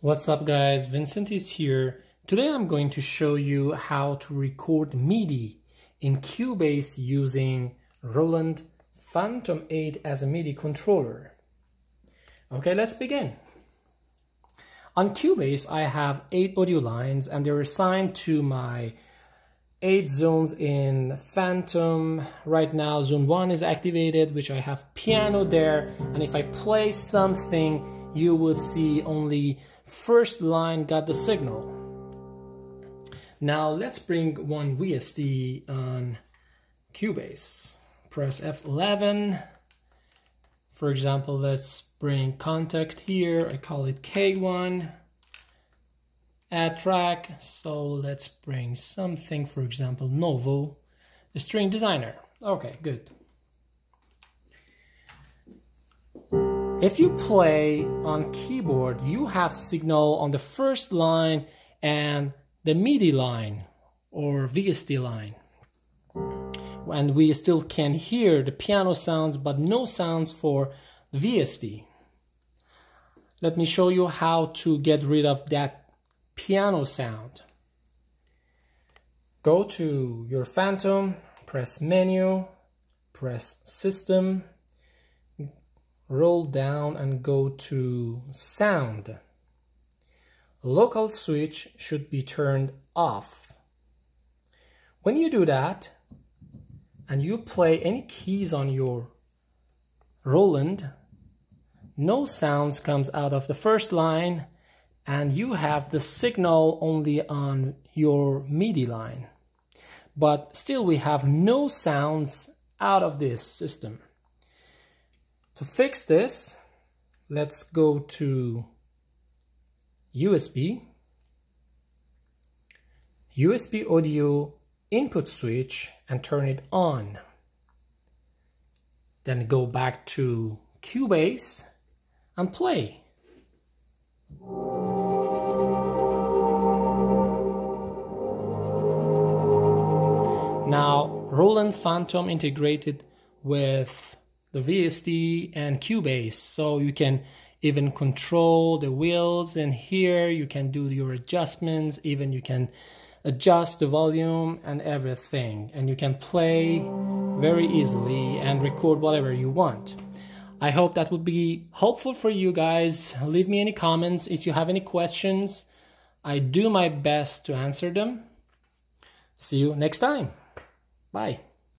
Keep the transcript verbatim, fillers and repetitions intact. What's up guys, Vincent is here. Today I'm going to show you how to record MIDI in Cubase using Roland Fantom eight as a MIDI controller. Okay, let's begin. On Cubase I have eight audio lines and they're assigned to my eight zones in Fantom. Right now zone one is activated, which I have piano there, and if I play something you will see only first line got the signal. Now let's bring one V S T on Cubase. Press F eleven. For example, let's bring Kontakt here. I call it K one. Add track. So let's bring something, for example, Novo, the string designer. Okay, good. If you play on keyboard, you have signal on the first line and the MIDI line or V S T line. And we still can hear the piano sounds, but no sounds for the V S T. Let me show you how to get rid of that piano sound. Go to your Fantom, press menu, press system, roll down and go to sound. Local switch should be turned off. When you do that and you play any keys on your Roland, no sounds comes out of the first line and you have the signal only on your MIDI line. But still we have no sounds out of this system. To fix this, let's go to U S B, U S B audio input switch and turn it on. Then go back to Cubase and play. Now Roland Fantom integrated with the V S T and Cubase, so you can even control the wheels in here. You can do your adjustments, even you can adjust the volume and everything, and you can play very easily and record whatever you want. I hope that would be helpful for you guys. Leave me any comments if you have any questions. I do my best to answer them. See you next time. Bye.